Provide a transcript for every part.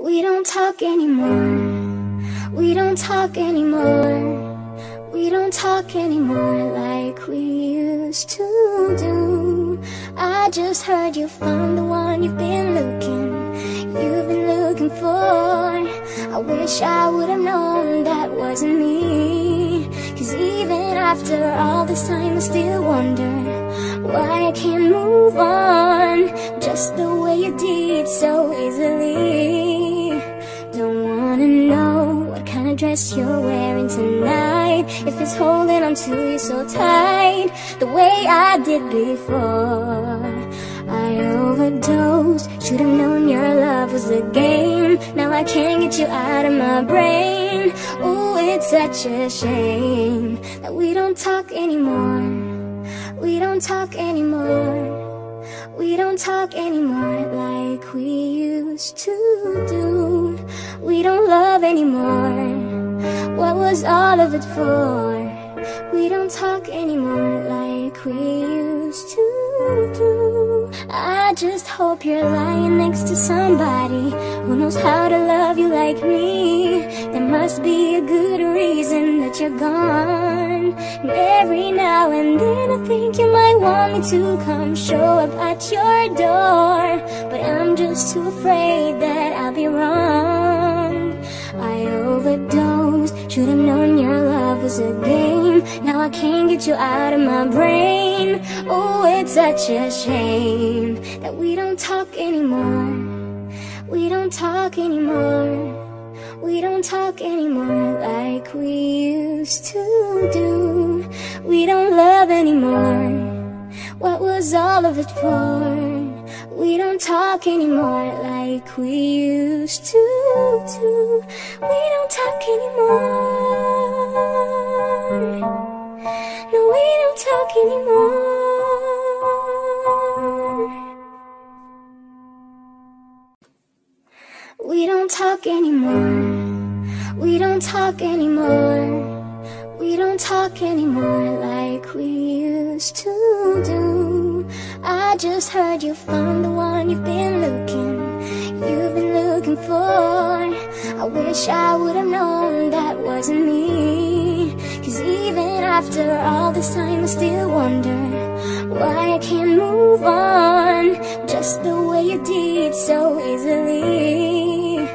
We don't talk anymore. We don't talk anymore. We don't talk anymore like we used to do. I just heard you found the one you've been looking for. I wish I would have known that wasn't me. 'Cause even after all this time I still wonder why I can't move on, just the way you did so easily. Don't wanna know what kind of dress you're wearing tonight, if it's holding on to you so tight, the way I did before. I overdosed, should've known your love was a game, now I can't get you out of my brain. Ooh, it's such a shame that we don't talk anymore. We don't talk anymore. We don't talk anymore like we used to do. We don't love anymore. What was all of it for? We don't talk anymore like we used to do. I just hope you're lying next to somebody who knows how to love you like me. There must be a good reason that you're gone. And every now and then I think you might want me to come show up at your door, but I'm just too afraid that I'll be wrong. I overdosed, should've known your love was a game, now I can't get you out of my brain. Oh, it's such a shame that we don't talk anymore. We don't talk anymore. We don't talk anymore like we used to do. We don't love anymore. What was all of it for? We don't talk anymore like we used to do. We don't talk anymore. No, we don't talk anymore. We don't talk anymore. We don't talk anymore. We don't talk anymore like we used to do. I just heard you found the one you've been looking for. I wish I would have known that wasn't me. 'Cause even after all this time I still wonder why I can't move on, just the way you did so easily.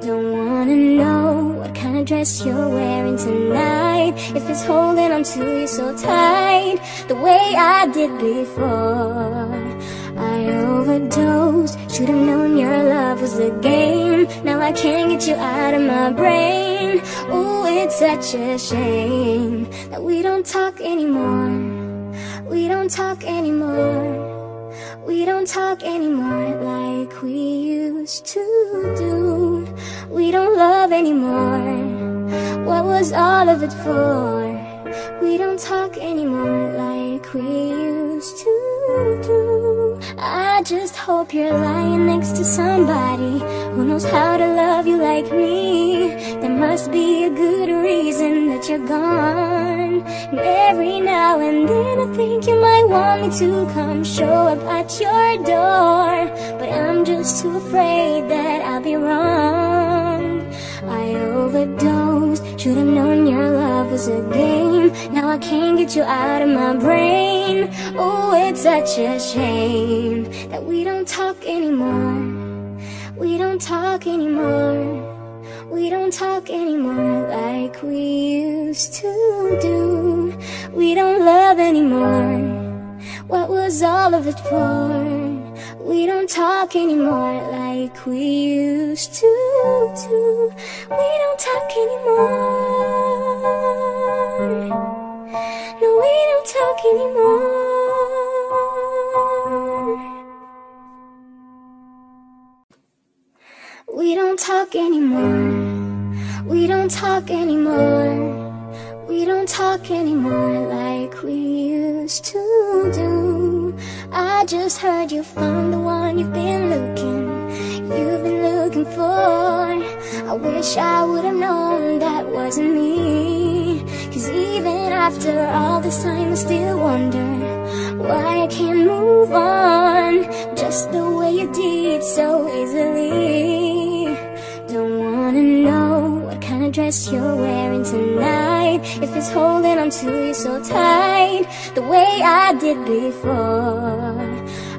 Don't wanna know what kind of dress you're wearing tonight, if it's holding on to you so tight, the way I did before. I overdosed, should've known your love was a game, now I can't get you out of my brain. Ooh, it's such a shame that we don't talk anymore. We don't talk anymore. We don't talk anymore like we used to do. We don't love anymore. What was all of it for? We don't talk anymore like we used to do. I just hope you're lying next to somebody who knows how to love you like me. There must be a good reason that you're gone. And every now and then I think you might want me to come show up at your door, but I'm just too afraid that I'll be wrong. I overdosed, should've known your love was a game, now I can't get you out of my brain. Oh, it's such a shame that we don't talk anymore. We don't talk anymore. We don't talk anymore like we used to do. We don't love anymore. What was all of it for? We don't talk anymore like we used to do. We don't talk anymore. No, we don't talk anymore. We don't talk anymore. We don't talk anymore. We don't talk anymore like we used to do. I just heard you found the one you've been looking for. I wish I would have known that wasn't me. 'Cause even after all this time I still wonder why I can't move on, just the way you did so easily. dress you're wearing tonight, if it's holding on to you so tight, the way I did before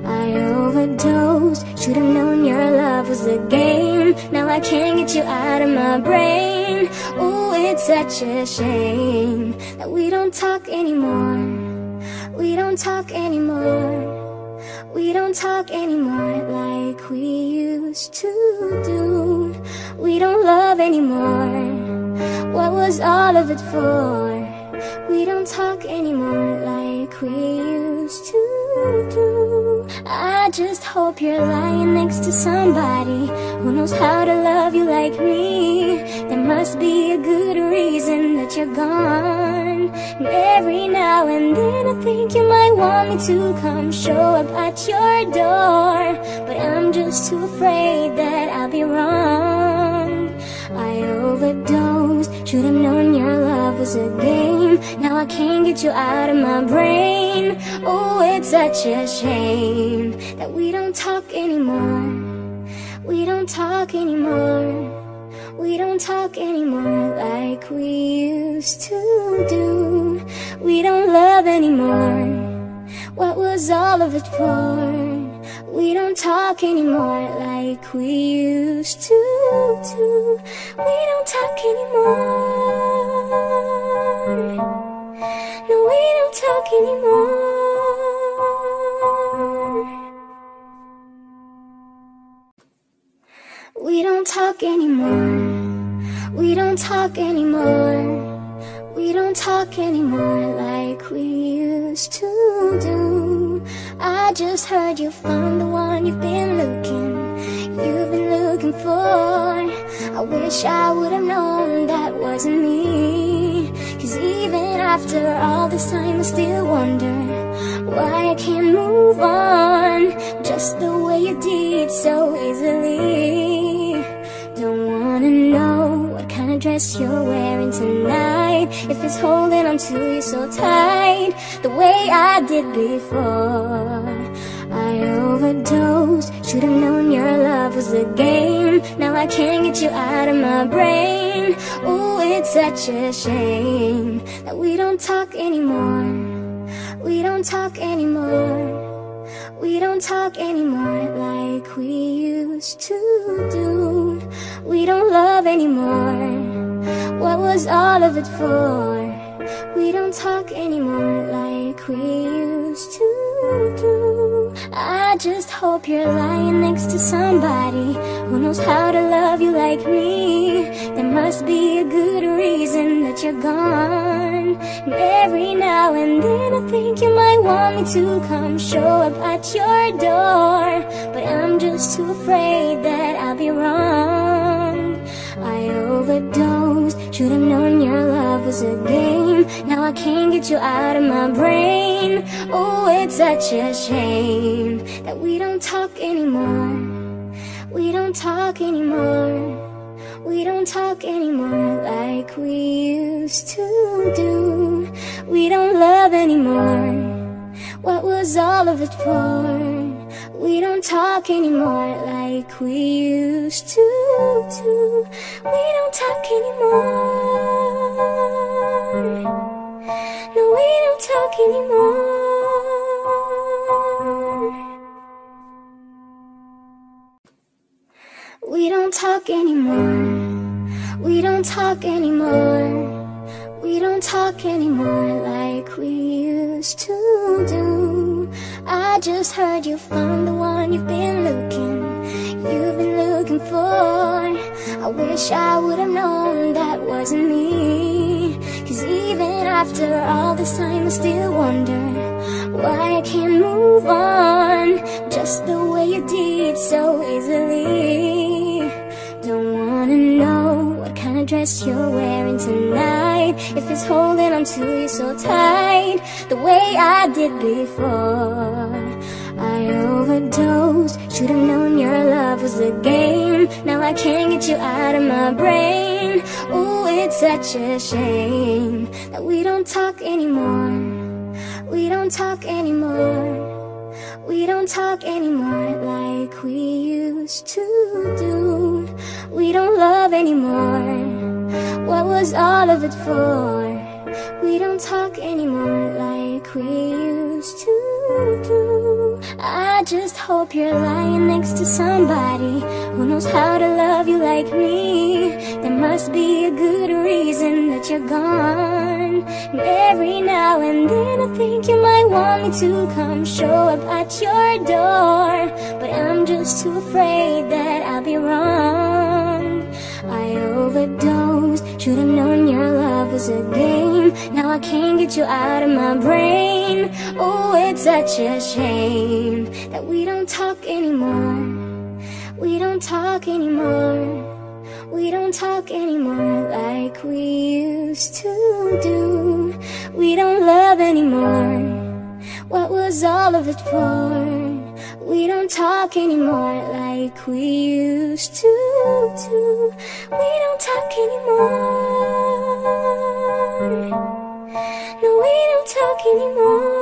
I overdosed. Should've known your love was a game. Now I can't get you out of my brain. Ooh, it's such a shame that we don't talk anymore. We don't talk anymore. We don't talk anymore like we used to do. We don't love anymore. What was all of it for? We don't talk anymore like we used to do. I just hope you're lying next to somebody who knows how to love you like me. There must be a good reason that you're gone. And every now and then I think you might want me to come show up at your door, but I'm just too afraid that I'll be wrong. I overdosed. Should've known your love was a game. Now I can't get you out of my brain. Oh, it's such a shame that we don't talk anymore. We don't talk anymore. We don't talk anymore like we used to do. We don't love anymore. What was all of it for? We don't talk anymore like we used to do. We don't talk anymore. No, we don't talk anymore. We don't talk anymore. We don't talk anymore. We don't talk anymore like we used to do. I just heard you found the one you've been looking for. I wish I would've known that wasn't me. Cause even after all this time I still wonder why I can't move on, just the way you did so easily. Don't wanna know what kind of dress you're wearing tonight, if it's holding on to you so tight, the way I did before I overdosed. Should've known your love was a game. Now I can't get you out of my brain. Ooh, it's such a shame that we don't talk anymore. We don't talk anymore. We don't talk anymore like we used to do. We don't love anymore. What was all of it for? We don't talk anymore like we used to do. I just hope you're lying next to somebody who knows how to love you like me. There must be a good reason that you're gone. And every now and then I think you might want me to come show up at your door, but I'm just too afraid that I'll be wrong. I overdosed. Should've known your love was a game. Now I can't get you out of my brain. Oh, it's such a shame that we don't talk anymore. We don't talk anymore. We don't talk anymore like we used to do. We don't love anymore. What was all of it for? We don't talk anymore like we used to do. We don't talk anymore. No, we don't talk anymore. We don't talk anymore. We don't talk anymore. We don't talk anymore like we used to do. I just heard you found the one you've been looking for. I wish I would've known that wasn't me. Cause even after all this time I still wonder why I can't move on, just the way you did so easily. Don't wanna know what kind of dress you're wearing tonight, if it's holding on to you so tight, the way I did before I overdosed. Should've known your love was a game. Now I can't get you out of my brain. Ooh, it's such a shame that we don't talk anymore. We don't talk anymore. We don't talk anymore like we used to do. We don't love anymore. What What was all of it for? We don't talk anymore like we used to do. I just hope you're lying next to somebody who knows how to love you like me. There must be a good reason that you're gone. And every now and then I think you might want me to come show up at your door, but I'm just too afraid that I'll be wrong. I overdosed, should've known your love was a game. Now I can't get you out of my brain. Oh, it's such a shame that we don't talk anymore. We don't talk anymore. We don't talk anymore like we used to do. We don't love anymore. What was all of it for? We don't talk anymore like we used to do. We don't talk anymore. No, we don't talk anymore.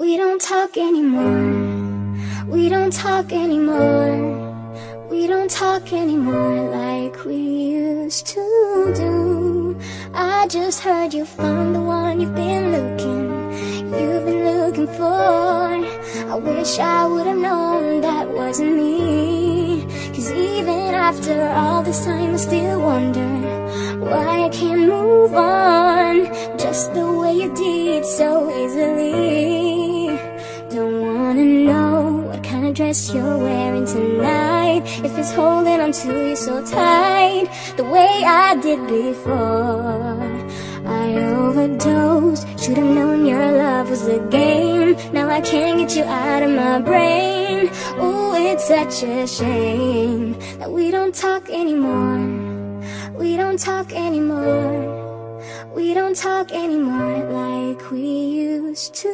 We don't talk anymore. We don't talk anymore. We don't talk anymore like we used to do. I just heard you found the one you've been looking for. I wish I would have known that wasn't me. 'Cause even after all this time I still wonder why I can't move on, just the way you did so easily. Don't wanna know what kind of dress you're wearing tonight, if it's holding on to you so tight, the way I did before. I overdosed, should've known your love was a game. Now I can't get you out of my brain. Ooh, it's such a shame that we don't talk anymore. We don't talk anymore. We don't talk anymore like we used to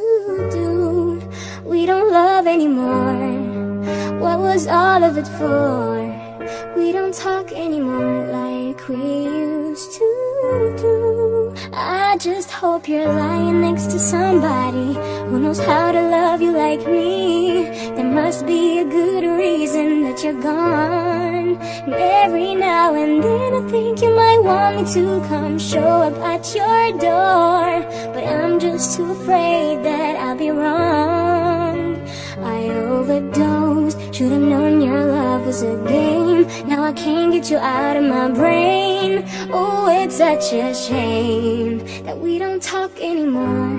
do. We don't love anymore. What was all of it for? We don't talk anymore like we used to do. I just hope you're lying next to somebody who knows how to love you like me. There must be a good reason that you're gone. And every now and then I think you might want me to come show up at your door, but I'm just too afraid that I'll be wrong. I overdosed, should've known your love was a game. Now I can't get you out of my brain. Oh, it's such a shame that we don't talk anymore.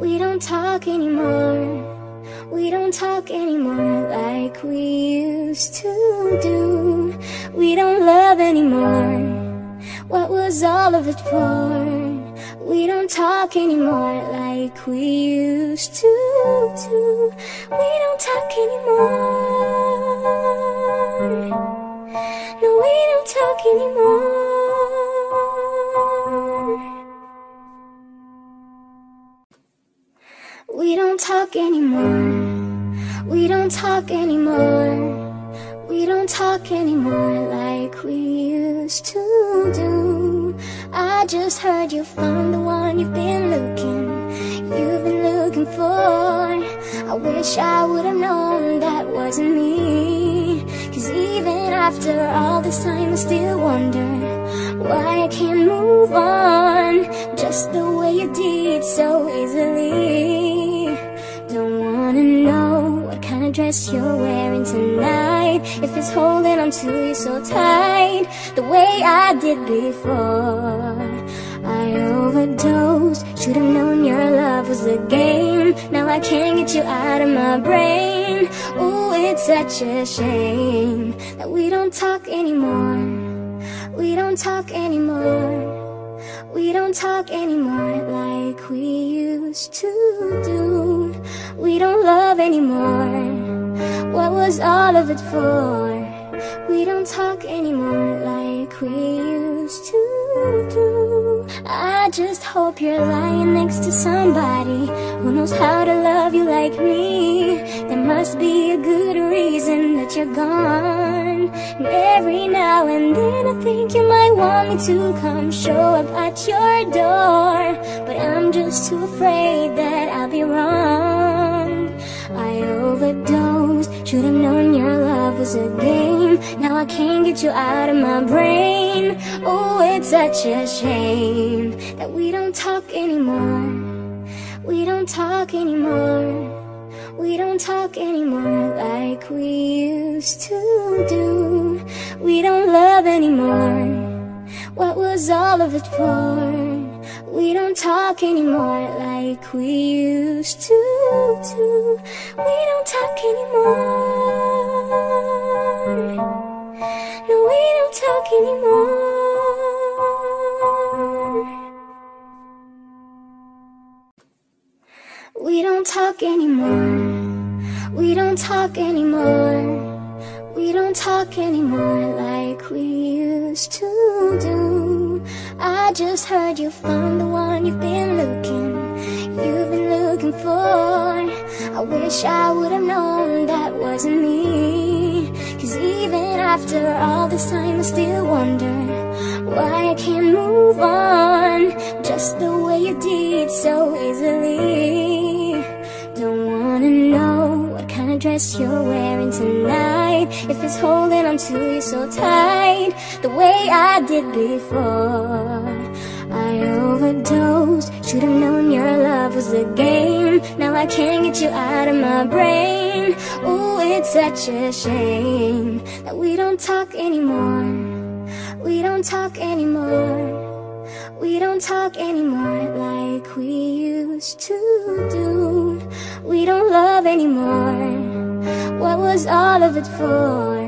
We don't talk anymore. We don't talk anymore like we used to do. We don't love anymore. What was all of it for? We don't talk anymore like we used to do. We don't talk anymore. No, we don't talk anymore. We don't talk anymore. We don't talk anymore. We don't talk anymore like we used to do. I just heard you found the one you've been looking for. I wish I would have known that wasn't me. 'Cause even after all this time I still wonder why I can't move on, just the way you did so easily. Don't wanna know what kind of dress you're wearing tonight, if it's holding on to you so tight, the way I did before. I overdosed, should've known your love was a game. Now I can't get you out of my brain. Ooh, it's such a shame that we don't talk anymore. We don't talk anymore. We don't talk anymore like we used to do. We don't love anymore. What was all of it for? We don't talk anymore like we used to do. I just hope you're lying next to somebody who knows how to love you like me. There must be a good reason that you're gone. And every now and then I think you might want me to come show up at your door, but I'm just too afraid that I'll be wrong. I overdosed, should've known your was a game. Now I can't get you out of my brain. Oh, it's such a shame that we don't talk anymore. We don't talk anymore. We don't talk anymore like we used to do. We don't love anymore. What was all of it for? We don't talk anymore like we used to do. We don't talk anymore. No, we don't talk anymore. We don't talk anymore. We don't talk anymore. We don't talk anymore like we used to do. I just heard you found the one you've been looking for. I wish I would've known that wasn't me. Cause even after all this time I still wonder why I can't move on, just the way you did so easily. Don't wanna know what kind of dress you're wearing tonight, if it's holding on to you so tight, the way I did before. I overdosed, should've known your love was a game. Now I can't get you out of my brain. Ooh, it's such a shame that we don't talk anymore. We don't talk anymore. We don't talk anymore like we used to do. We don't love anymore. What was all of it for?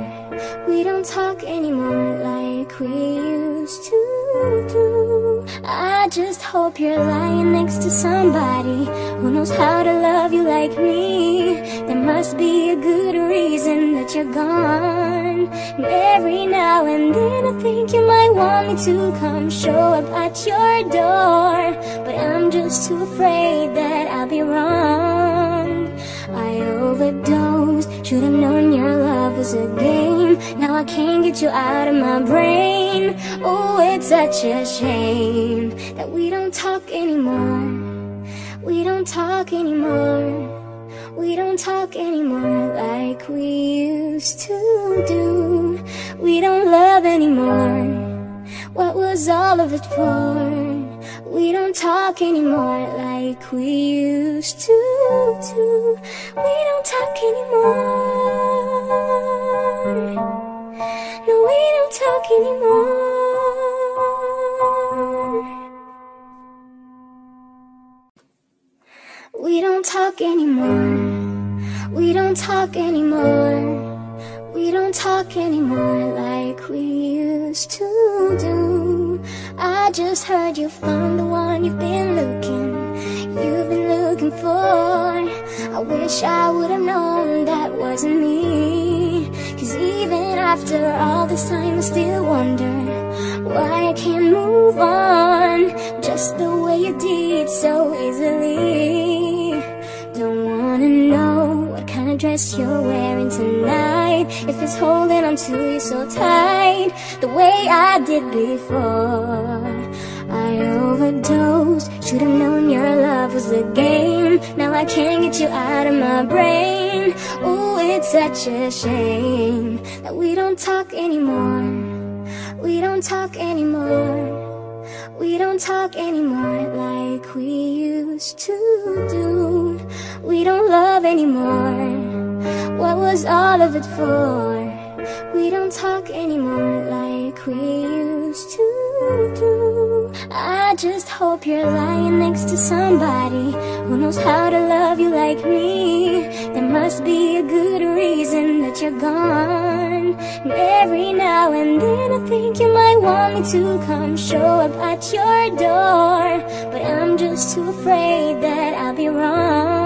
We don't talk anymore like we used to do. I just hope you're lying next to somebody who knows how to love you like me. There must be a good reason that you're gone. And every now and then I think you might want me to come show up at your door, but I'm just too afraid that I'll be wrong. I overdosed, should've known your love was a game. Now I can't get you out of my brain. Oh, it's such a shame that we don't talk anymore. We don't talk anymore. We don't talk anymore like we used to do. We don't love anymore. What was all of it for? We don't talk anymore like we used to do. We don't talk anymore. No, we don't talk anymore. We don't talk anymore. We don't talk anymore. We don't talk anymore like we used to do. I just heard you found the one you've been looking for. I wish I would've known that wasn't me. Cause even after all this time I still wonder why I can't move on, just the way you did so easily. Don't wanna know what kind of dress you're wearing tonight, if it's holding on to you so tight, the way I did before. I overdosed, should've known your love was a game. Now I can't get you out of my brain. Ooh, it's such a shame that we don't talk anymore. We don't talk anymore. We don't talk anymore like we used to do. We don't love anymore. What was all of it for? We don't talk anymore like we used to do. I just hope you're lying next to somebody who knows how to love you like me. There must be a good reason that you're gone. And every now and then I think you might want me to come show up at your door, but I'm just too afraid that I'll be wrong.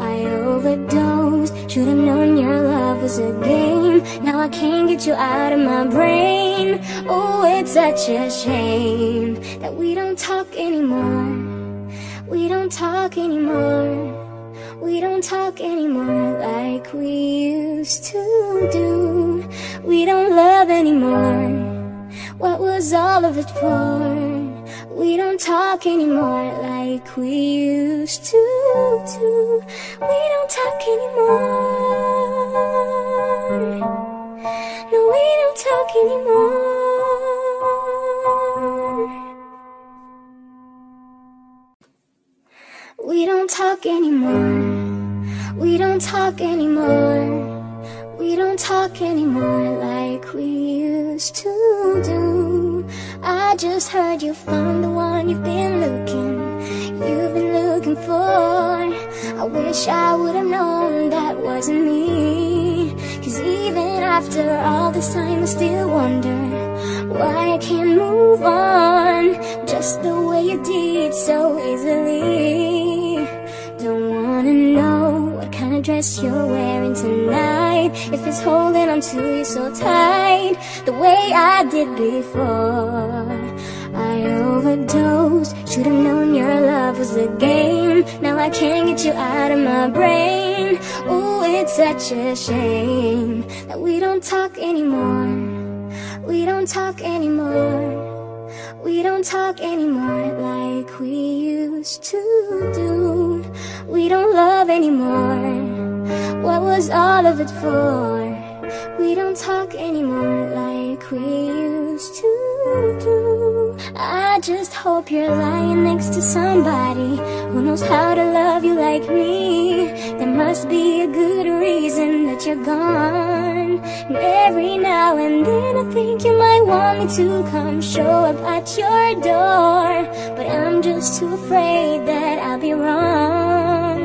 I overdosed, should've known your love was a game. Now I can't get you out of my brain. Oh, it's such a shame that we don't talk anymore. We don't talk anymore. We don't talk anymore like we used to do. We don't love anymore. What was all of it for? We don't talk anymore like we used to do. We don't talk anymore. talk anymore. We don't talk anymore. We don't talk anymore like we used to do. I just heard you found the one you've been looking for. I wish I would have known that wasn't me. Cause even after all this time I still wonder why I can't move on, just the way you did so easily. Don't wanna know what kind of dress you're wearing tonight, if it's holding on to you so tight, the way I did before. I overdosed, should've known your love was a game, now I can't get you out of my brain. Ooh, it's such a shame that we don't talk anymore. We don't talk anymore. We don't talk anymore like we used to do. We don't love anymore. What was all of it for? We don't talk anymore like we used to do. I just hope you're lying next to somebody who knows how to love you like me. There must be a good reason that you're gone. And every now and then I think you might want me to come show up at your door, but I'm just too afraid that I'll be wrong.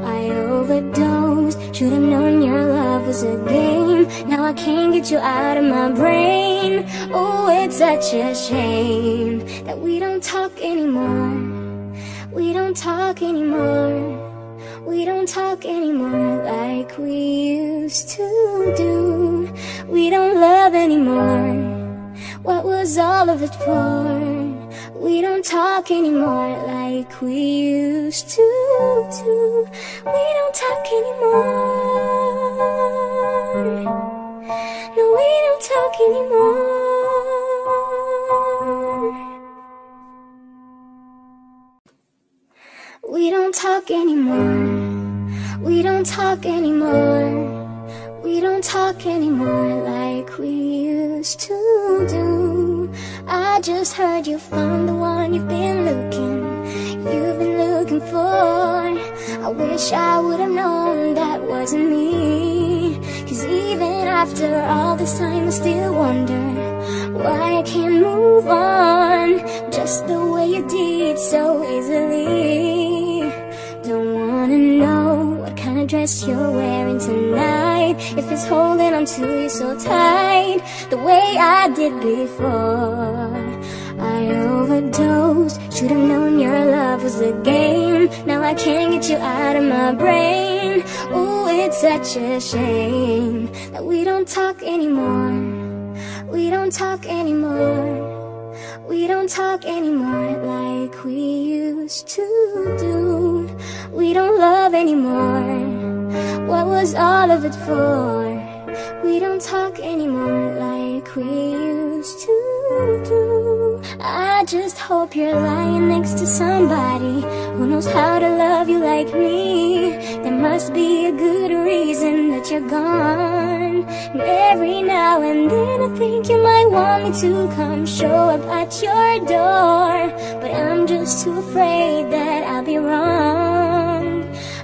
I overdosed, should've known your love was a game, now I can't get you out of my brain. Oh, it's such a shame that we don't talk anymore. We don't talk anymore. We don't talk anymore like we used to do. We don't love anymore. What was all of it for? We don't talk anymore like we used to do. We don't talk anymore. No, we don't talk anymore. We don't talk anymore. We don't talk anymore. We don't talk anymore like we used to do. I just heard you found the one you've been looking for. I wish I would have known that wasn't me. Cause even after all this time I still wonder why I can't move on, just the way you did so easily. Don't wanna know what kind of dress you're wearing tonight, if it's holding on to you so tight, the way I did before. I overdosed, should've known your love was a game, now I can't get you out of my brain. Ooh, it's such a shame that we don't talk anymore. We don't talk anymore. We don't talk anymore like we used to do. We don't love anymore. What was all of it for? We don't talk anymore like we used to do. I just hope you're lying next to somebody who knows how to love you like me. There must be a good reason that you're gone. And every now and then I think you might want me to come show up at your door, but I'm just too afraid that I'll be wrong.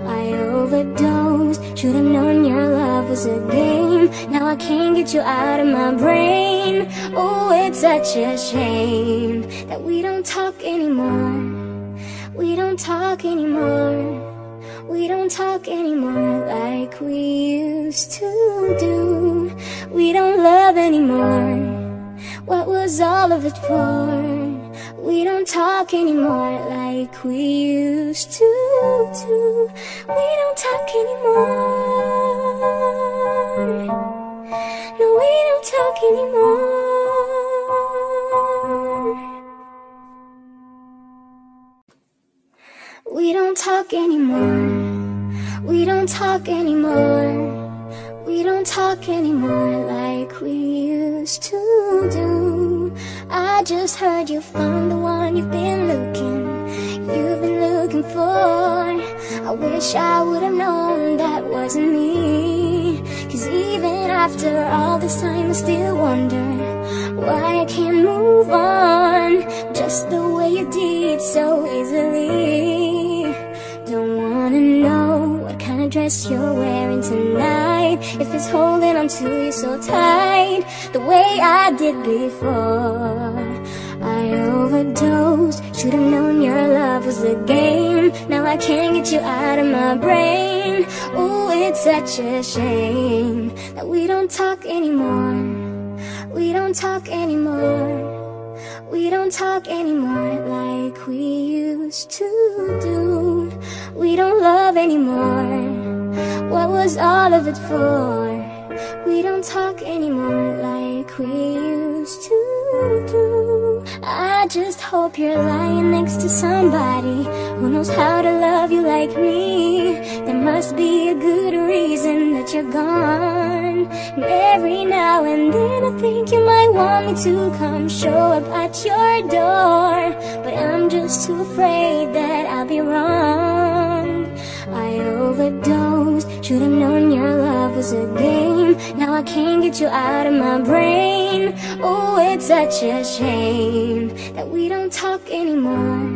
I overdosed, should've known your love was a game, now I can't get you out of my brain. Oh, it's such a shame that we don't talk anymore. We don't talk anymore. We don't talk anymore like we used to do. We don't love anymore. What was all of it for? We don't talk anymore like we used to do. We don't talk anymore. No, we don't talk anymore. We don't talk anymore. We don't talk anymore. We don't talk anymore like we used to do. I just heard you found the one you've been looking for. I wish I would have known that wasn't me. Cause even after all this time I still wonder why I can't move on, just the way you did so easily. Don't wanna dress you're wearing tonight, if it's holding on to you so tight, the way I did before. I overdosed, should've known your love was a game. Now I can't get you out of my brain. Ooh, it's such a shame that we don't talk anymore. We don't talk anymore. We don't talk anymore like we used to do. We don't love anymore. What was all of it for? We don't talk anymore like we used to do. I just hope you're lying next to somebody who knows how to love you like me. There must be a good reason that you're gone. And every now and then I think you might want me to come show up at your door, but I'm just too afraid that I'll be wrong. I overdosed, should've known your love was a game. Now I can't get you out of my brain. Oh, it's such a shame that we don't talk anymore.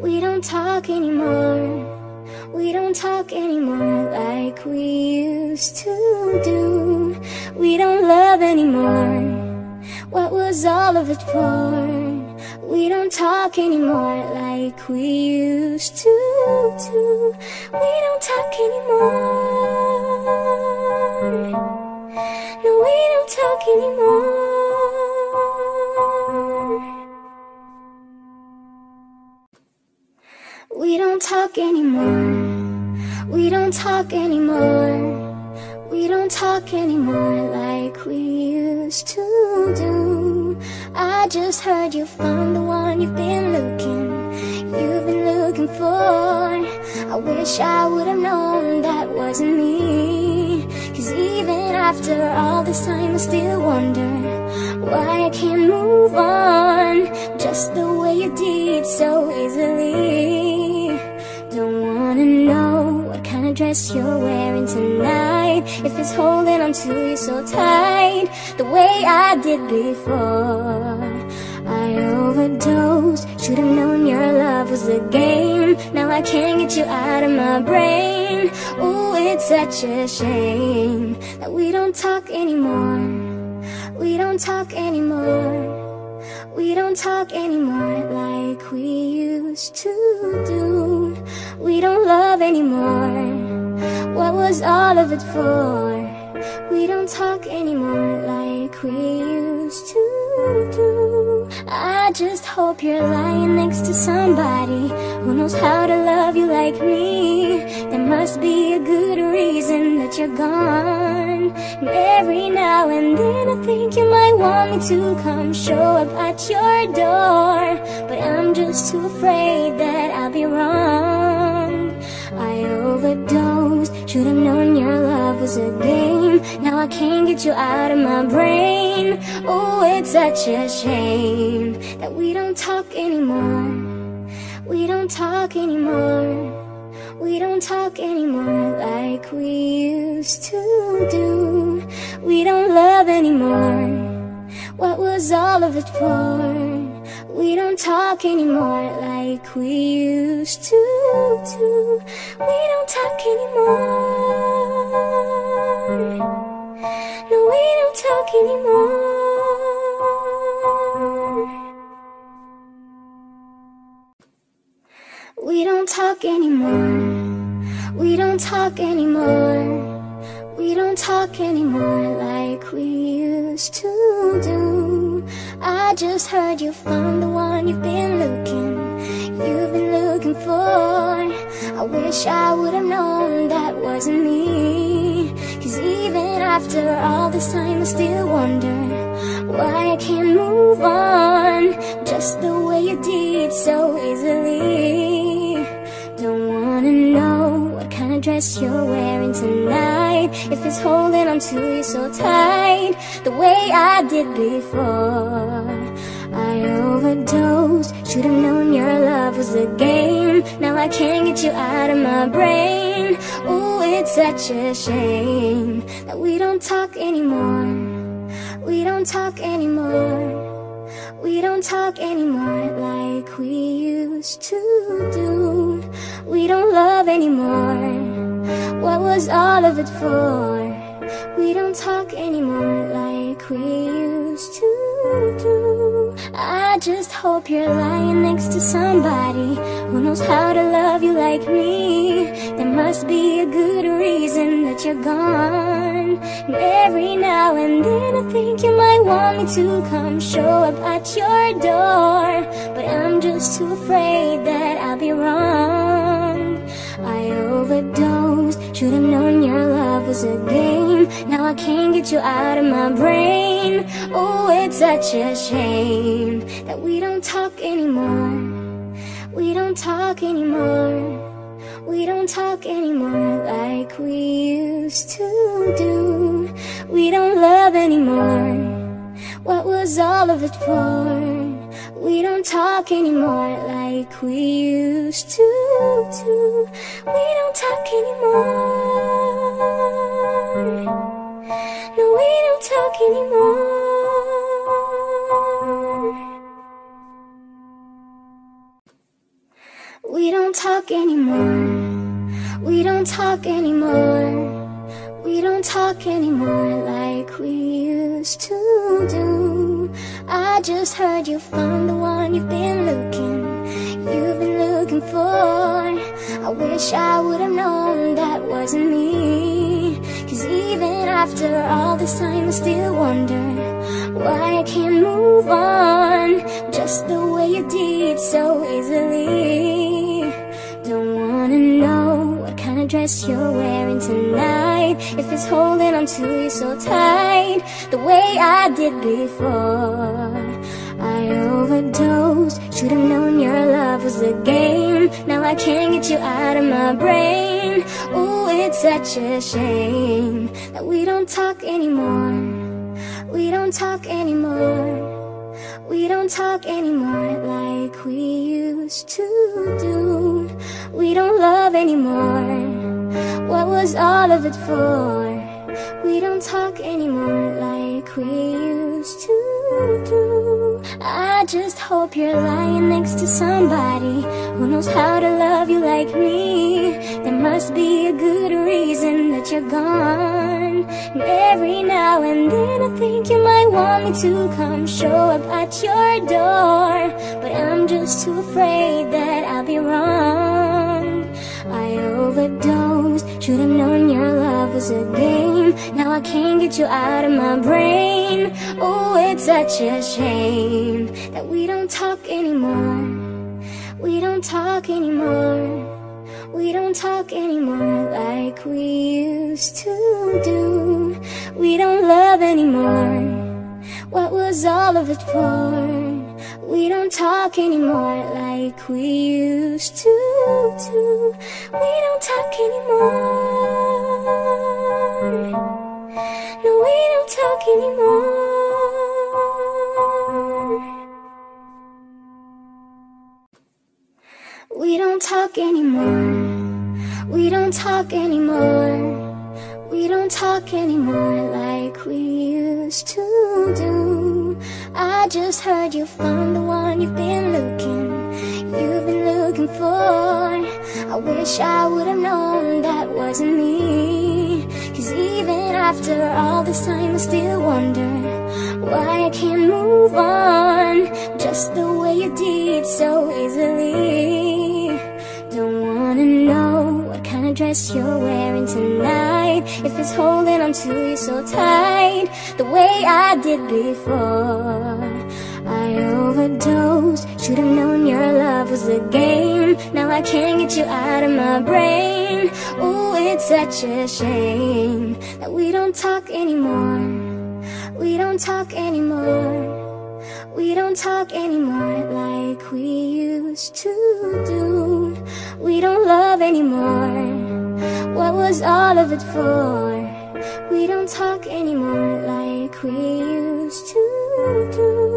We don't talk anymore. We don't talk anymore like we used to do. We don't love anymore. What was all of it for? We don't talk anymore like we used to do. We don't talk anymore. No, we don't talk anymore. We don't talk anymore. We don't talk anymore. We don't talk anymore like we used to do. I just heard you found the one you've been looking for. I wish I would've known that wasn't me. 'Cause even after all this time I still wonder why I can't move on, just the way you did so easily. Don't wanna know the dress you're wearing tonight, if it's holding on to you so tight, the way I did before. I overdosed, should've known your love was a game. Now I can't get you out of my brain. Ooh, it's such a shame that we don't talk anymore. We don't talk anymore. We don't talk anymore like we used to do. We don't love anymore. What was all of it for? We don't talk anymore like we used to do. I just hope you're lying next to somebody who knows how to love you like me. There must be a good reason that you're gone. And every now and then I think you might want me to come show up at your door, but I'm just too afraid that I'll be wrong. I overdosed, should've known your love was a game. Now I can't get you out of my brain. Oh, it's such a shame that we don't talk anymore. We don't talk anymore. We don't talk anymore like we used to do. We don't love anymore. What was all of it for? We don't talk anymore like we used to do. We don't talk anymore. No, we don't talk anymore. We don't talk anymore. We don't talk anymore. We don't talk anymore like we used to do. I just heard you found the one you've been looking for. I wish I would've known that wasn't me. 'Cause even after all this time I still wonder why I can't move on, just the way you did so easily. Don't wanna know what kind of dress you're wearing tonight, if it's holding on to you so tight, the way I did before. I overdosed, should've known your love was a game. Now I can't get you out of my brain. Ooh, it's such a shame that we don't talk anymore. We don't talk anymore. We don't talk anymore like we used to do. We don't love anymore. was all of it for? We don't talk anymore like we used to do. I just hope you're lying next to somebody who knows how to love you like me. There must be a good reason that you're gone. And every now and then I think you might want me to come show up at your door, but I'm just too afraid that I'll be wrong. I overdosed, should've known your love was a game. Now I can't get you out of my brain. Oh, it's such a shame that we don't talk anymore. We don't talk anymore. We don't talk anymore like we used to do. We don't love anymore. What was all of it for? We don't talk anymore like we used to do. We don't talk anymore. No, we don't talk anymore. We don't talk anymore. We don't talk anymore. We don't talk anymore like we used to do. I just heard you found the one you've been looking for. I wish I would have known that wasn't me. Cause even after all this time I still wonder why I can't move on, just the way you did so easily. Don't wanna know what kind of dress you're wearing tonight, if it's holding on to you so tight, the way I did before. I overdosed, should've known your love was a game. Now I can't get you out of my brain. Ooh, it's such a shame that we don't talk anymore. We don't talk anymore. We don't talk anymore like we used to do. We don't love anymore. What was all of it for? We don't talk anymore like we used to do. I just hope you're lying next to somebody who knows how to love you like me. There must be a good reason that you're gone. And every now and then I think you might want me to come show up at your door, but I'm just too afraid that I'll be wrong. I overdosed, should've known your love was a game. Now I can't get you out of my brain. Oh, it's such a shame that we don't talk anymore. We don't talk anymore. We don't talk anymore like we used to do. We don't love anymore. What was all of it for? We don't talk anymore like we used to do. We don't talk anymore. No, we don't talk anymore. We don't talk anymore. We don't talk anymore. We don't talk anymore like we used to do. I just heard you found the one you've been looking for. I wish I would have known that wasn't me. Cause even after all this time I still wonder why I can't move on, just the way you did so easily. Don't wanna know what kind of dress you're wearing tonight, if it's holding on to you so tight, the way I did before. I overdosed, should've known your love was a game. Now I can't get you out of my brain. Ooh, it's such a shame that we don't talk anymore. We don't talk anymore. We don't talk anymore like we used to do. We don't love anymore. What was all of it for? We don't talk anymore like we used to do.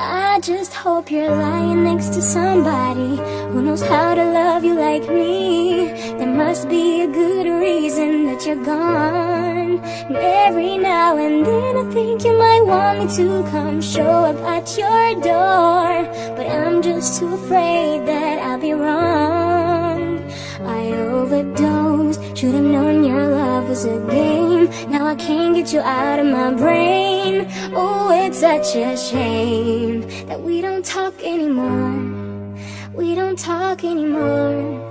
I just hope you're lying next to somebody who knows how to love you like me. There must be a good reason that you're gone. And every now and then I think you might want me to come show up at your door, but I'm just too afraid that I'll be wrong. I overdosed, should've known your love was a game. Now I can't get you out of my brain. Oh, it's such a shame that we don't talk anymore. We don't talk anymore.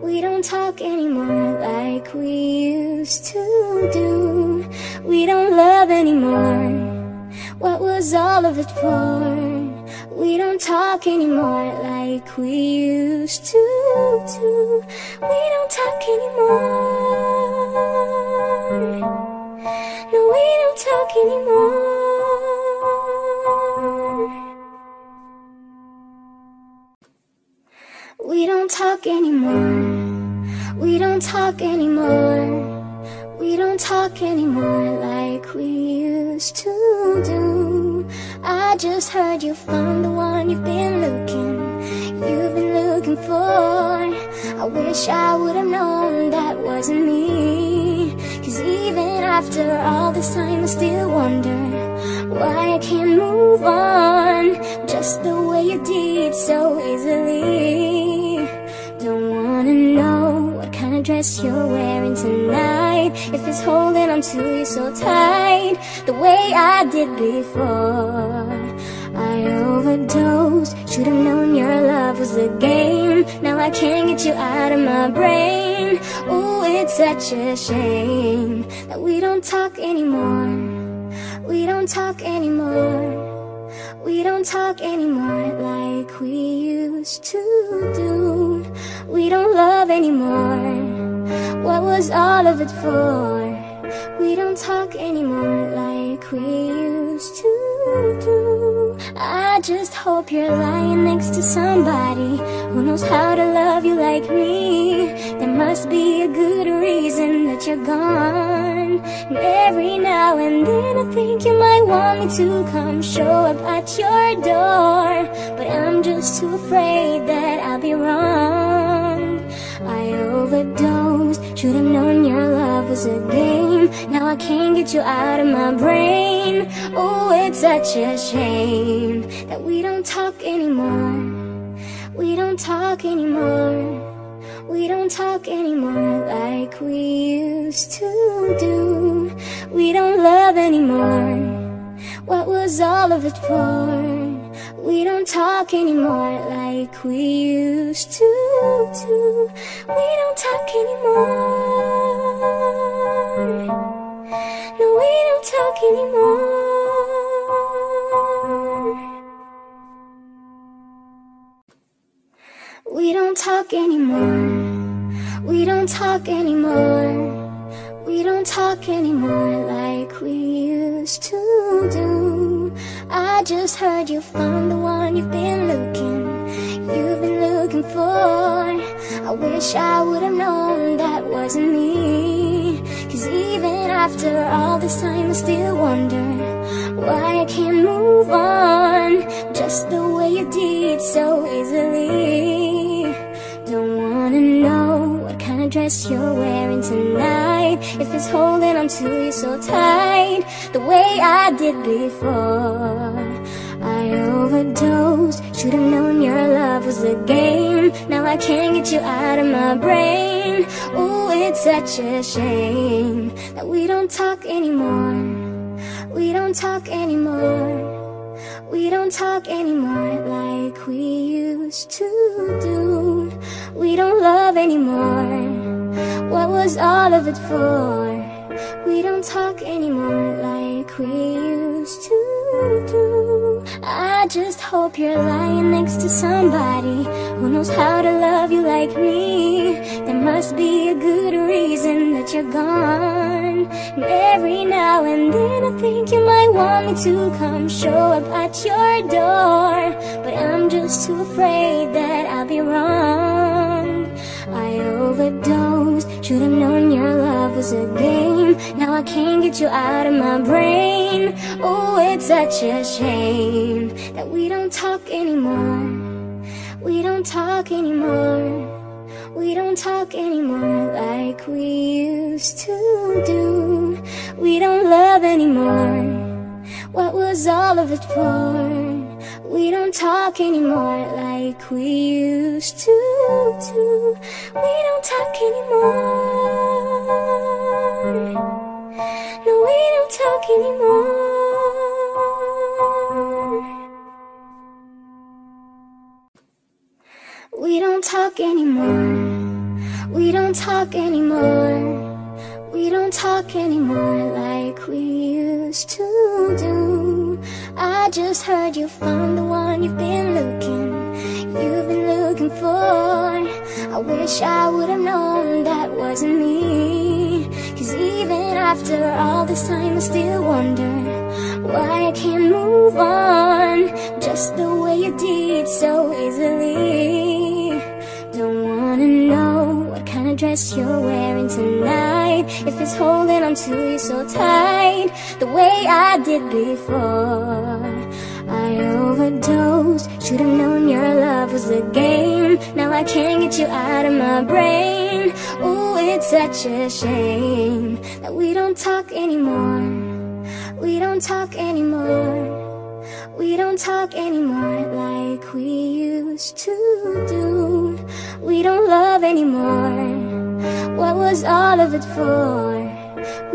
We don't talk anymore like we used to do. We don't love anymore. What was all of it for? We don't talk anymore like we used to do. We don't talk anymore. No, we don't talk anymore. We don't talk anymore. We don't talk anymore. We don't talk anymore like we used to do. I just heard you found the one you've been looking for. I wish I would've known that wasn't me. Cause even after all this time I still wonder why I can't move on, just the way you did so easily. Don't wanna know what kind of dress you're wearing tonight, if it's holding on to you so tight, the way I did before. I overdosed, should've known your love was a game. Now I can't get you out of my brain. Ooh, it's such a shame that we don't talk anymore. We don't talk anymore. We don't talk anymore like we used to do. We don't love anymore. What was all of it for? We don't talk anymore like we used to do. I just hope you're lying next to somebody who knows how to love you like me. There must be a good reason that you're gone. And every now and then I think you might want me to come show up at your door, but I'm just too afraid that I'll be wrong. I overdosed, should've known your love was a game. Now I can't get you out of my brain. Oh, it's such a shame that we don't talk anymore. We don't talk anymore. We don't talk anymore like we used to do. We don't love anymore. What was all of it for? We don't talk anymore like we used to do. We don't talk anymore. No, we don't talk anymore. We don't talk anymore. We don't talk anymore. We don't talk anymore like we used to do. I just heard you found the one you've been looking for. I wish I would've known that wasn't me. Cause even after all this time I still wonder why I can't move on, just the way you did so easily. Don't wanna know what kind of dress you're wearing tonight, if it's holding on to you so tight, the way I did before. I overdosed, should've known your love was a game. Now I can't get you out of my brain. Ooh, it's such a shame that we don't talk anymore. We don't talk anymore. We don't talk anymore like we used to do. We don't love anymore. What was all of it for? We don't talk anymore like we used to do. I just hope you're lying next to somebody who knows how to love you like me. There must be a good reason that you're gone. And every now and then I think you might want me to come show up at your door, but I'm just too afraid that I'll be wrong. I overdosed, should've known your love was a game. Now I can't get you out of my brain. Oh, it's such a shame that we don't talk anymore. We don't talk anymore. We don't talk anymore like we used to do. We don't love anymore. What was all of it for? We don't talk anymore like we used to do. We don't talk anymore. don't talk anymore like we used to do. I just heard you found the one you've been looking for. I wish I would have known that wasn't me, 'cause even after all this time I still wonder why I can't move on just the way you did so easily. Don't wanna know what kind of dress you're wearing tonight, if it's holding on to you so tight the way I did before. I overdosed, should've known your love was a game. Now I can't get you out of my brain. Ooh, it's such a shame that we don't talk anymore. We don't talk anymore. We don't talk anymore like we used to do. We don't love anymore. What was all of it for?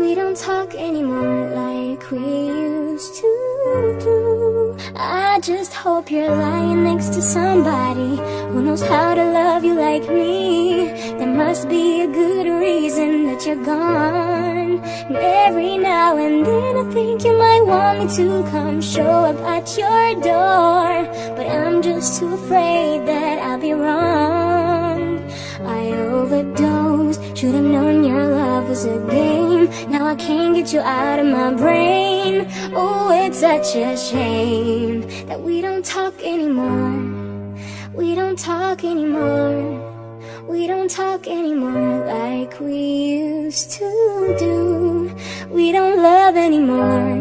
We don't talk anymore like we used to do. I just hope you're lying next to somebody who knows how to love you like me. There must be a good reason that you're gone. And every now and then I think you might want me to come show up at your door, but I'm just too afraid that I'll be wrong. I overdosed, should've known your love was a game. Now I can't get you out of my brain. Oh, it's such a shame that we don't talk anymore. We don't talk anymore. We don't talk anymore like we used to do. We don't love anymore.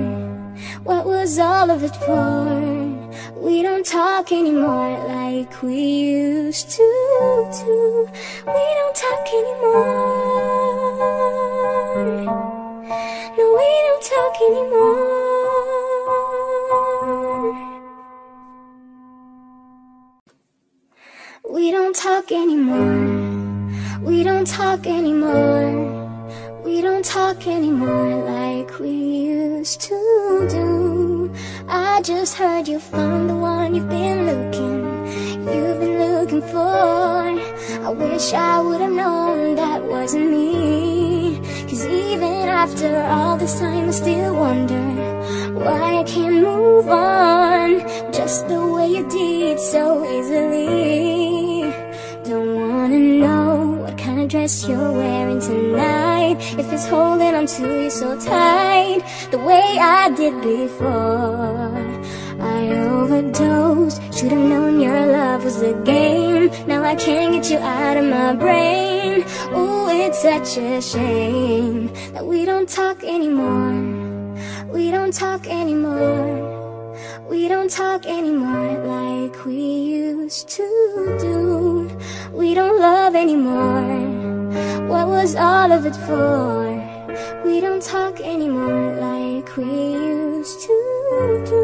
What was all of it for? We don't talk anymore like we used to do. We don't talk anymore. No, we don't talk anymore. We don't talk anymore. We don't talk anymore. We don't talk anymore like we used to do. I just heard you found the one you've been looking for. I wish I would have known that wasn't me, 'cause even after all this time I still wonder why I can't move on just the way you did so easily. Don't wanna know what kind of dress you're wearing tonight, if it's holding on to you so tight the way I did before. I overdosed, should've known your love was a game. Now I can't get you out of my brain. Ooh, it's such a shame that we don't talk anymore. We don't talk anymore. We don't talk anymore like we used to do. We don't love anymore. What was all of it for? We don't talk anymore like we used to do.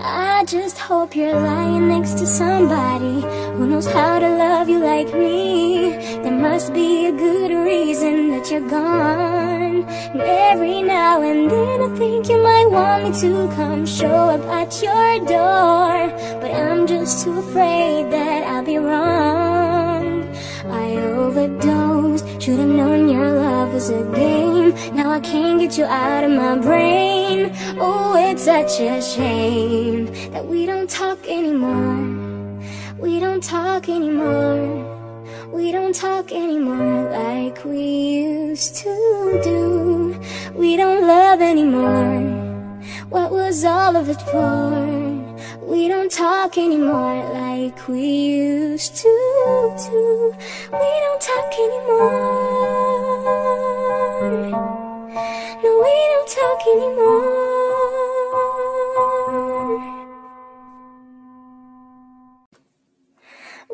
I just hope you're lying next to somebody who knows how to love you like me. There must be a good reason that you're gone. And every now and then I think you might want me to come show up at your door, but I'm just too afraid that I'll be wrong. I overdosed, should've known your love was a game. Now I can't get you out of my brain. Oh, it's such a shame that we don't talk anymore. We don't talk anymore. We don't talk anymore like we used to do. We don't love anymore. What was all of it for? We don't talk anymore like we used to do. We don't talk anymore. No, we don't talk anymore.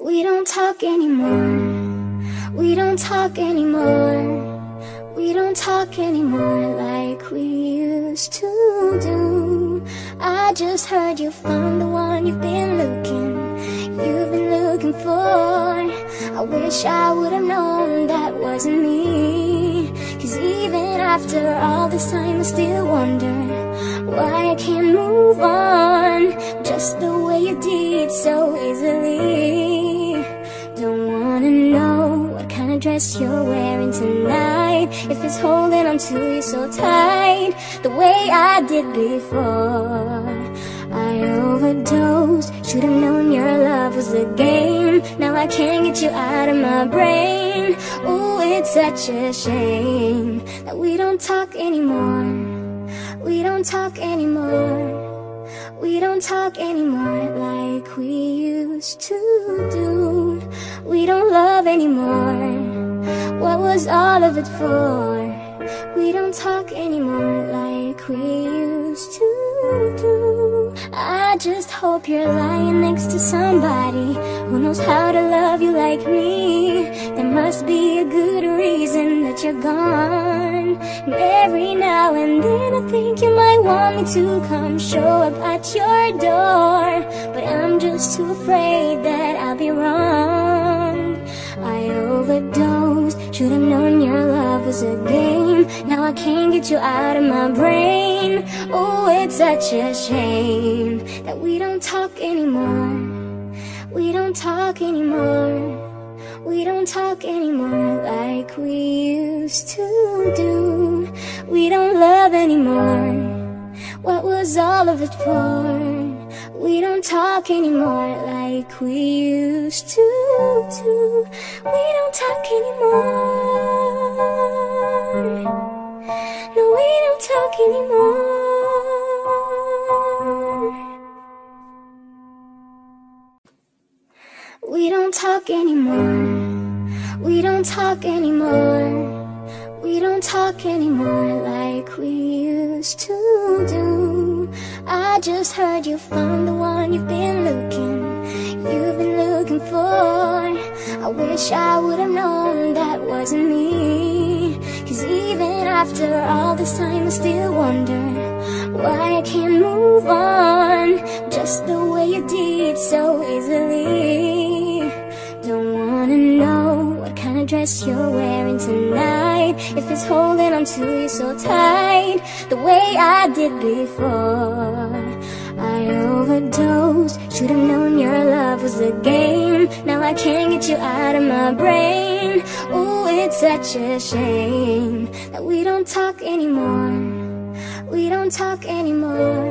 We don't talk anymore. We don't talk anymore. We don't talk anymore like we used to do. I just heard you found the one you've been looking for. I wish I would have known that wasn't me, 'cause even after all this time I still wonder why I can't move on just the way you did so easily. Don't wanna know what kind of dress you're wearing tonight, if it's holding on to you so tight, the way I did before. I overdosed, should've known your love was a game. Now I can't get you out of my brain. Ooh, it's such a shame that we don't talk anymore. We don't talk anymore. We don't talk anymore like we used to do. We don't love anymore. What was all of it for? We don't talk anymore like we used to do. I just hope you're lying next to somebody who knows how to love you like me. There must be a good reason that you're gone. And every now and then I think you might want me to come show up at your door, but I'm just too afraid that I'll be wrong. I overdosed, should've known your love was a game. Now I can't get you out of my brain. Oh, it's such a shame that we don't talk anymore. We don't talk anymore. We don't talk anymore like we used to do. We don't love anymore. What was all of it for? We don't talk anymore like we used to do. We don't talk anymore. No, we don't talk anymore. We don't talk anymore. We don't talk anymore. We don't talk anymore like we used to do. I just heard you found the one you've been looking for. I wish I would've known that wasn't me. 'Cause even after all this time I still wonder why I can't move on, just the way you did so easily. Don't wanna know what kind of dress you're wearing tonight, if it's holding on to you so tight, the way I did before. I overdosed, should've known your love was a game. Now I can't get you out of my brain. Ooh, it's such a shame that we don't talk anymore. We don't talk anymore.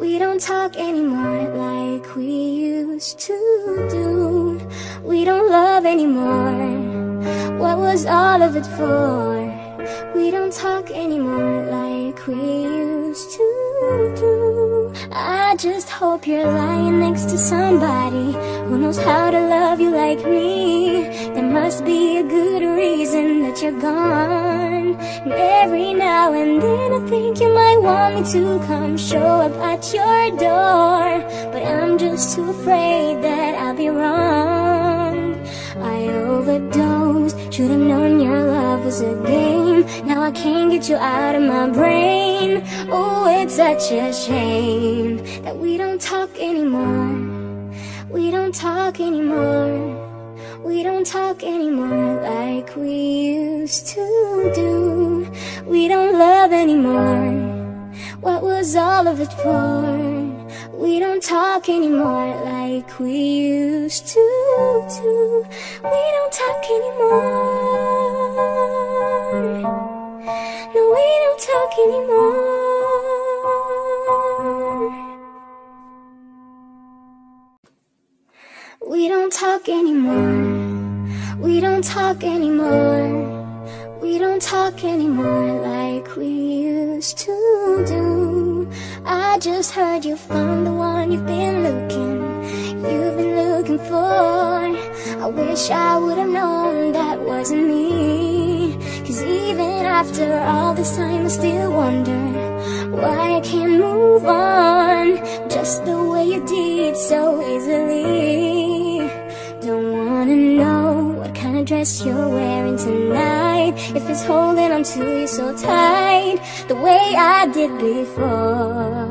We don't talk anymore like we used to do. We don't love anymore. What was all of it for? We don't talk anymore like we used to do. I just hope you're lying next to somebody who knows how to love you like me. There must be a good reason that you're gone. And every now and then I think you might want me to come show up at your door, but I'm just too afraid that I'll be wrong. I overdosed, should've known your love was a game. Now I can't get you out of my brain. Oh, it's such a shame that we don't talk anymore. We don't talk anymore. We don't talk anymore like we used to do. We don't love anymore. What was all of it for? We don't talk anymore like we used to do. We don't talk anymore. No, we don't talk anymore. We don't talk anymore. We don't talk anymore. We don't talk anymore like we used to do. I just heard you found the one you've been looking for. I wish I would've known that wasn't me. 'Cause even after all this time I still wonder why I can't move on, just the way you did so easily. Don't wanna know what kind of dress you're wearing tonight, if it's holding on to you so tight, the way I did before.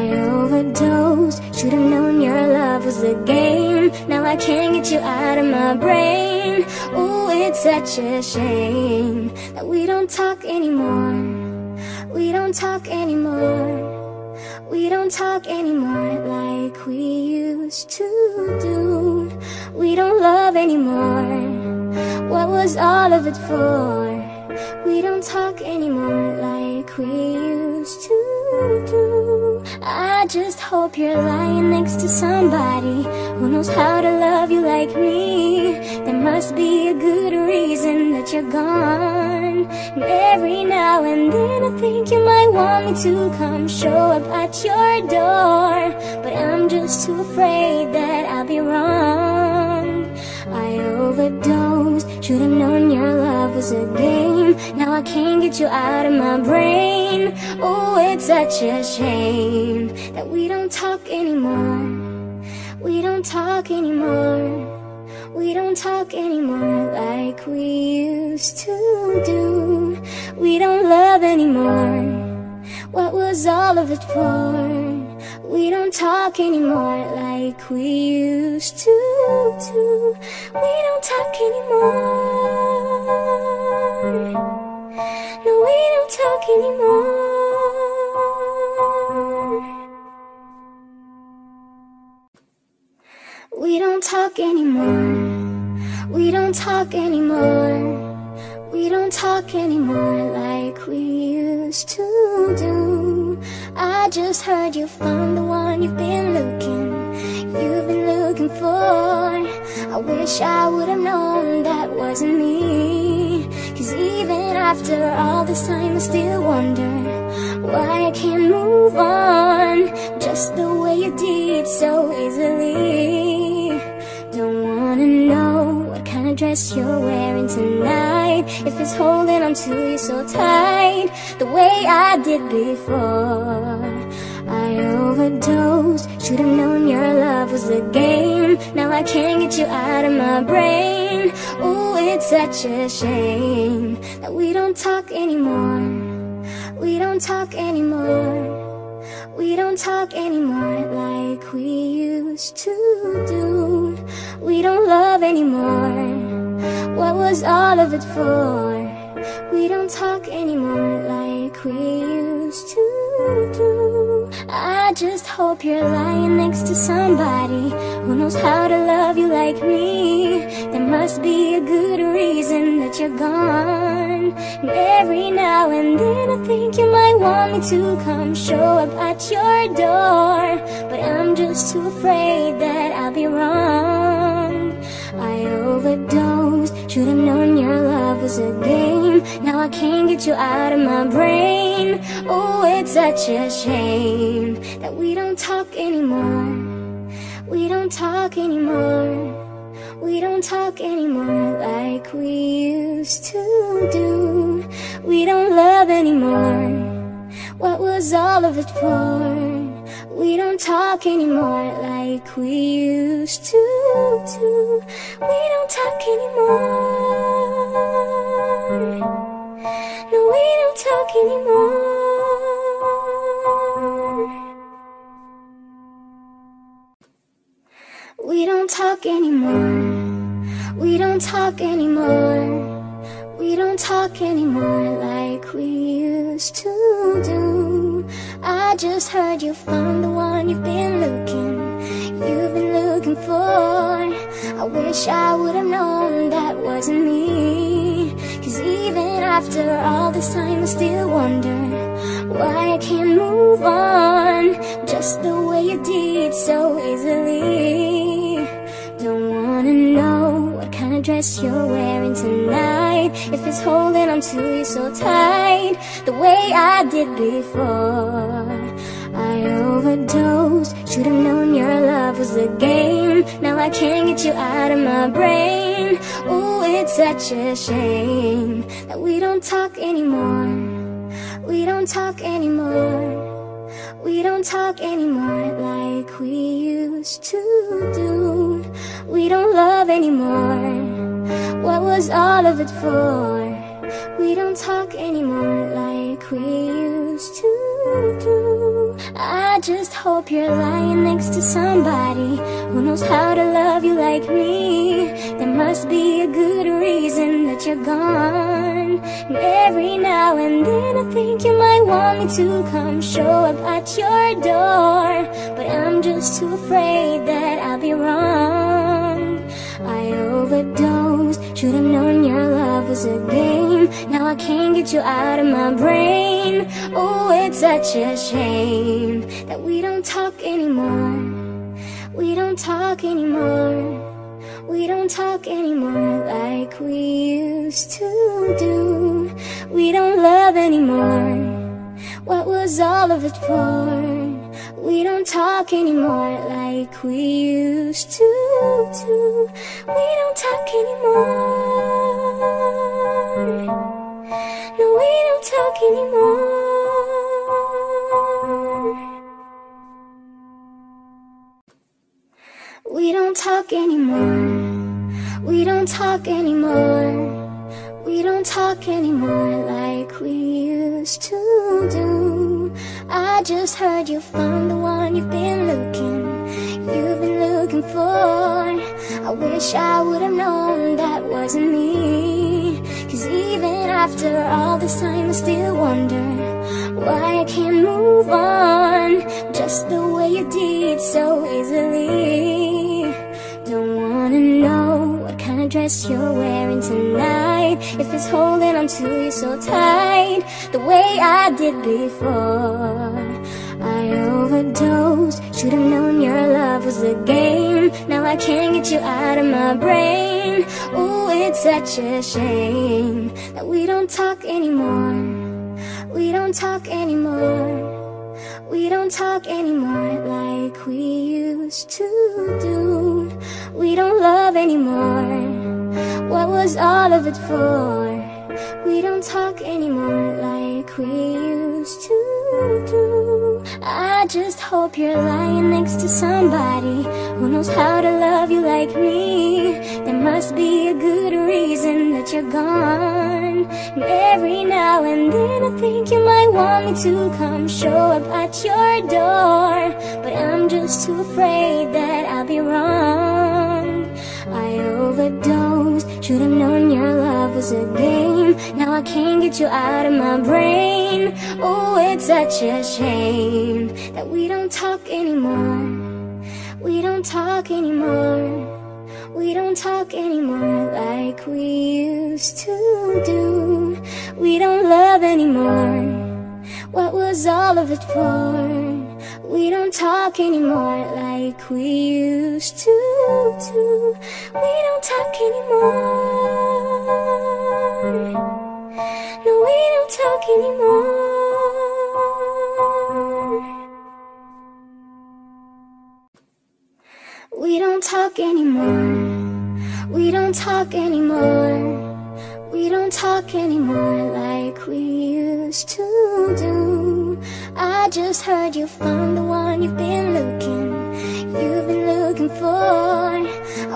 I overdosed, should've known your love was a game. Now I can't get you out of my brain. Ooh, it's such a shame that we don't talk anymore. We don't talk anymore. We don't talk anymore like we used to do. We don't love anymore. What was all of it for? We don't talk anymore like we used to do. I just hope you're lying next to somebody who knows how to love you like me. There must be a good reason that you're gone. And every now and then I think you might want me to come show up at your door, but I'm just too afraid that I'll be wrong. I overdosed, should've known your love was a game. Now I can't get you out of my brain. Oh, it's such a shame that we don't talk anymore. We don't talk anymore. We don't talk anymore like we used to do. We don't love anymore. What was all of it for? We don't talk anymore like we used to do. We don't talk anymore. No, we don't talk anymore. We don't talk anymore. We don't talk anymore. We don't talk anymore like we used to do. I just heard you found the one you've been looking for. I wish I would have known that wasn't me. 'Cause even after all this time I still wonder why I can't move on, just the way you did so easily. Don't wanna know what kind of dress you're wearing tonight, if it's holding on to you so tight, the way I did before. I overdosed, should've known your love was a game. Now I can't get you out of my brain. Ooh, it's such a shame that we don't talk anymore. We don't talk anymore. We don't talk anymore like we used to do. We don't love anymore. What was all of it for? We don't talk anymore like we used to do. I just hope you're lying next to somebody who knows how to love you like me. There must be a good reason that you're gone. And every now and then I think you might want me to come show up at your door, but I'm just too afraid that I'll be wrong. I overdosed, should've known your love was a game. Now I can't get you out of my brain. Oh, it's such a shame that we don't talk anymore. We don't talk anymore. We don't talk anymore like we used to do. We don't love anymore. What was all of it for? We don't talk anymore like we used to do. We don't talk anymore. No, we don't talk anymore. We don't talk anymore. We don't talk anymore. We don't talk anymore like we used to do. I just heard you found the one you've been looking for. I wish I would have known that wasn't me. 'Cause even after all this time I still wonder why I can't move on, just the way you did so easily. Don't wanna know what kind of dress you're wearing tonight, if it's holding on to you so tight, the way I did before. I overdosed, should've known your love was a game. Now I can't get you out of my brain. Ooh, it's such a shame that we don't talk anymore. We don't talk anymore. We don't talk anymore like we used to do. We don't love anymore. What was all of it for? We don't talk anymore like we used to do. I just hope you're lying next to somebody who knows how to love you like me. There must be a good reason that you're gone. And every now and then I think you might want me to come show up at your door, but I'm just too afraid that I'll be wrong. I overdosed. Should've known your love was a game. Now I can't get you out of my brain. Oh, it's such a shame that we don't talk anymore. We don't talk anymore. We don't talk anymore like we used to do. We don't love anymore. What was all of it for? We don't talk anymore like we used to do. We don't talk anymore. No, we don't talk anymore. We don't talk anymore. We don't talk anymore. We don't talk anymore like we used to do. I just heard you found the one you've been looking for. I wish I would've known that wasn't me. 'Cause even after all this time I still wonder why I can't move on, just the way you did so easily. Don't wanna know what kind of dress you're wearing tonight, if it's holding on to you so tight, the way I did before. I overdosed, should've known your love was a game. Now I can't get you out of my brain. Ooh, it's such a shame that we don't talk anymore. We don't talk anymore. We don't talk anymore like we used to do. We don't love anymore. What was all of it for? We don't talk anymore like we used to do. I just hope you're lying next to somebody who knows how to love you like me. There must be a good reason that you're gone. And every now and then I think you might want me to come show up at your door, but I'm just too afraid that I'll be wrong. I overdosed, should've known your love was a game. Now I can't get you out of my brain. Oh, it's such a shame that we don't talk anymore. We don't talk anymore. We don't talk anymore like we used to do. We don't love anymore. What was all of it for? We don't talk anymore like we used to do. We don't talk anymore. No, we don't talk anymore. We don't talk anymore. We don't talk anymore. We don't talk anymore like we used to do. I just heard you found the one you've been looking for. I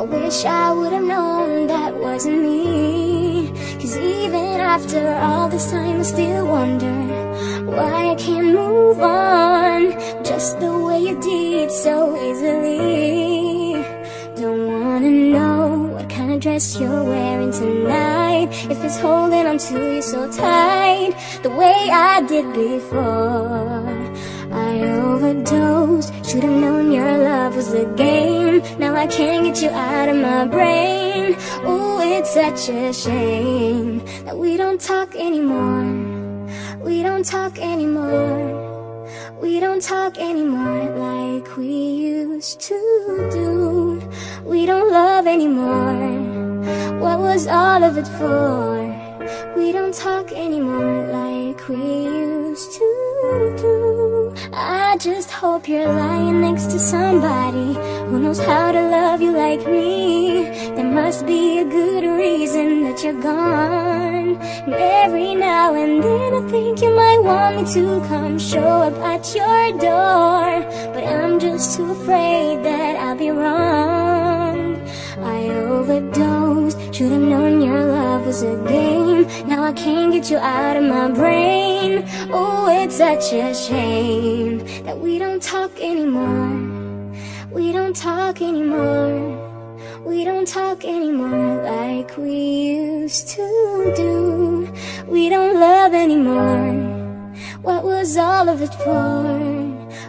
wish I would've known that wasn't me. 'Cause even after all this time I still wonder why I can't move on, just the way you did so easily. Don't wanna know what kind of dress you're wearing tonight, if it's holding on to you so tight, the way I did before. I overdosed, should've known your love was a game. Now I can't get you out of my brain. Ooh, it's such a shame that we don't talk anymore. We don't talk anymore. We don't talk anymore like we used to do. We don't love anymore. What was all of it for? We don't talk anymore like we used to do. I just hope you're lying next to somebody who knows how to love you like me. There must be a good reason that you're gone. And every now and then I think you might want me to come show up at your door, but I'm just too afraid that I'll be wrong. I overdosed, should've known your love was a game. Now I can't get you out of my brain. Oh, it's such a shame that we don't talk anymore. We don't talk anymore. We don't talk anymore like we used to do. We don't love anymore. What was all of it for?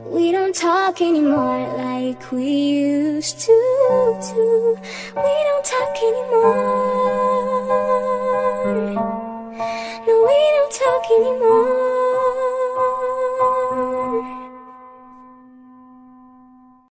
We don't talk anymore like we used to do. We don't talk anymore.